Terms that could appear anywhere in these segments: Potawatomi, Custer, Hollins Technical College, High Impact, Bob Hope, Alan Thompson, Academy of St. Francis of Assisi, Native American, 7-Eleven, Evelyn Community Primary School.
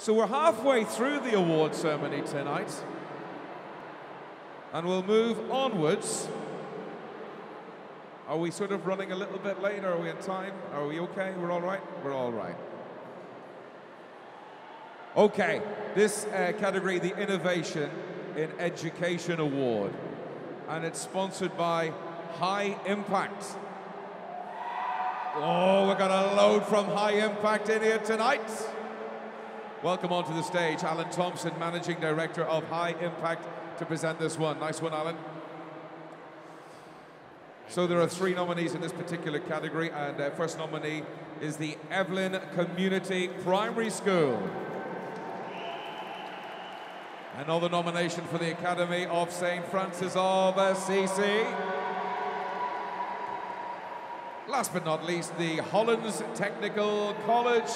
So we're halfway through the award ceremony tonight, and we'll move onwards. Are we sort of running a little bit late? Are we in time? Are we okay? We're all right? We're all right. Okay, this category, the Innovation in Education Award, and it's sponsored by High Impact. Oh, we've got a load from High Impact in here tonight. Welcome onto the stage, Alan Thompson, Managing Director of High Impact, to present this one. Nice one, Alan. So there are three nominees in this particular category, and first nominee is the Evelyn Community Primary School. Another nomination for the Academy of St. Francis of Assisi. Last but not least, the Hollins Technical College.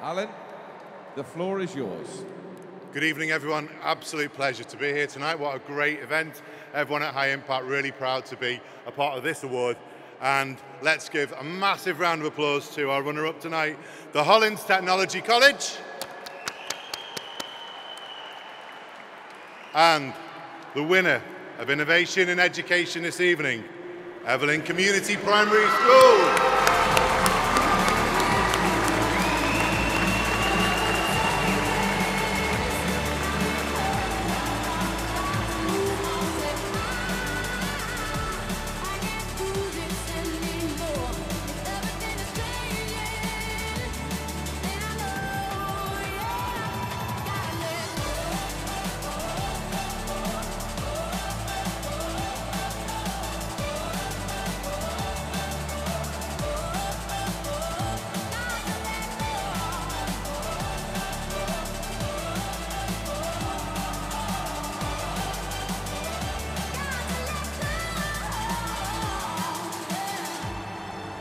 Alan, the floor is yours. Good evening, everyone. Absolute pleasure to be here tonight. What a great event. Everyone at High Impact really proud to be a part of this award. And let's give a massive round of applause to our runner-up tonight, the Hollins Technical College. And the winner of Innovation in Education this evening, Evelyn Community Primary School.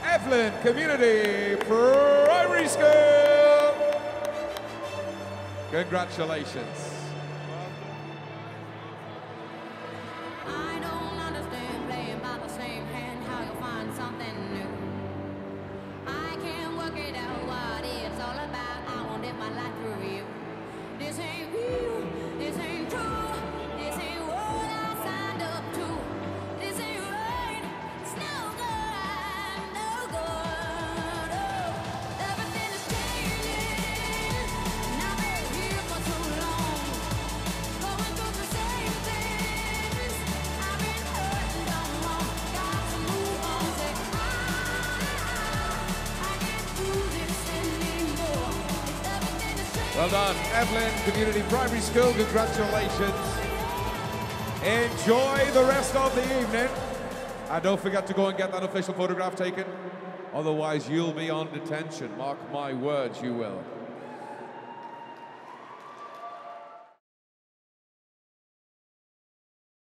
Evelyn Community Primary School. Congratulations. I don't understand playing by the same hand, how you'll find something new. I can't work it out what it's all about. I won't live my life through you. This ain't real, this ain't true. Well done, Evelyn Community Primary School, congratulations. Enjoy the rest of the evening. And don't forget to go and get that official photograph taken, otherwise you'll be on detention, mark my words, you will.